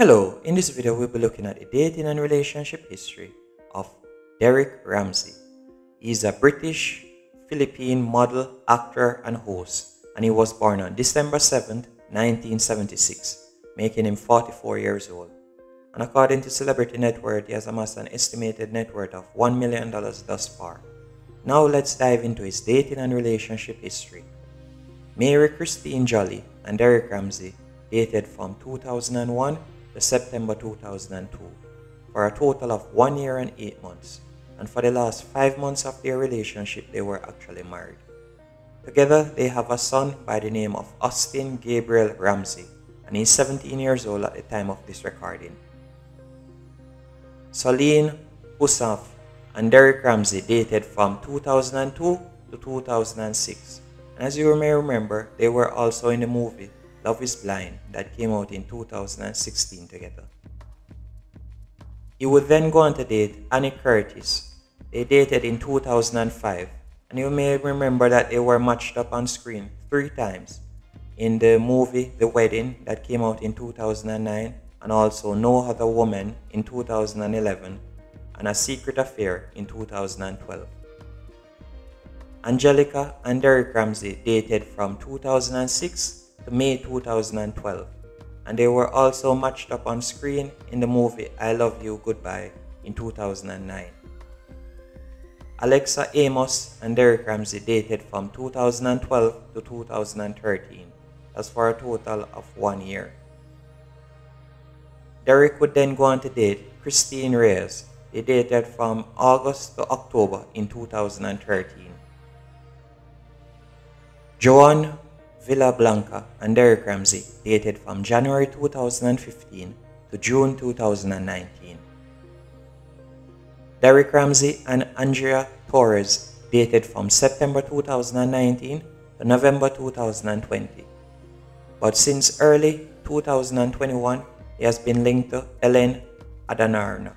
Hello, in this video we'll be looking at the dating and relationship history of Derek Ramsay. He's a British Philippine model, actor and host, and he was born on December 7th, 1976, making him 44 years old. And according to Celebrity Network, he has amassed an estimated net worth of $1 million thus far. Now let's dive into his dating and relationship history. Mary Christine Jolly and Derek Ramsay dated from 2001 to September 2002 for a total of 1 year and 8 months, and for the last 5 months of their relationship they were actually married. Together they have a son by the name of Austin Gabriel Ramsay, and he's 17 years old at the time of this recording. Solenn Heussaff and Derek Ramsay dated from 2002 to 2006, and as you may remember, they were also in the movie Love is Blind that came out in 2016 together. He would then go on to date Anne Curtis. They dated in 2005, and you may remember that they were matched up on screen 3 times in the movie The Wedding that came out in 2009, and also No Other Woman in 2011 and A Secret Affair in 2012. Angelica and Derek Ramsay dated from 2006 to May 2012, and they were also matched up on screen in the movie I Love You Goodbye in 2009. Alexa Amos and Derek Ramsay dated from 2012 to 2013, as for a total of 1 year. Derek would then go on to date Cristine Reyes. They dated from August to October in 2013. Joan Villablanca and Derek Ramsay dated from January 2015 to June 2019. Derek Ramsay and Andrea Torres dated from September 2019 to November 2020. But since early 2021, he has been linked to Ellen Adarna.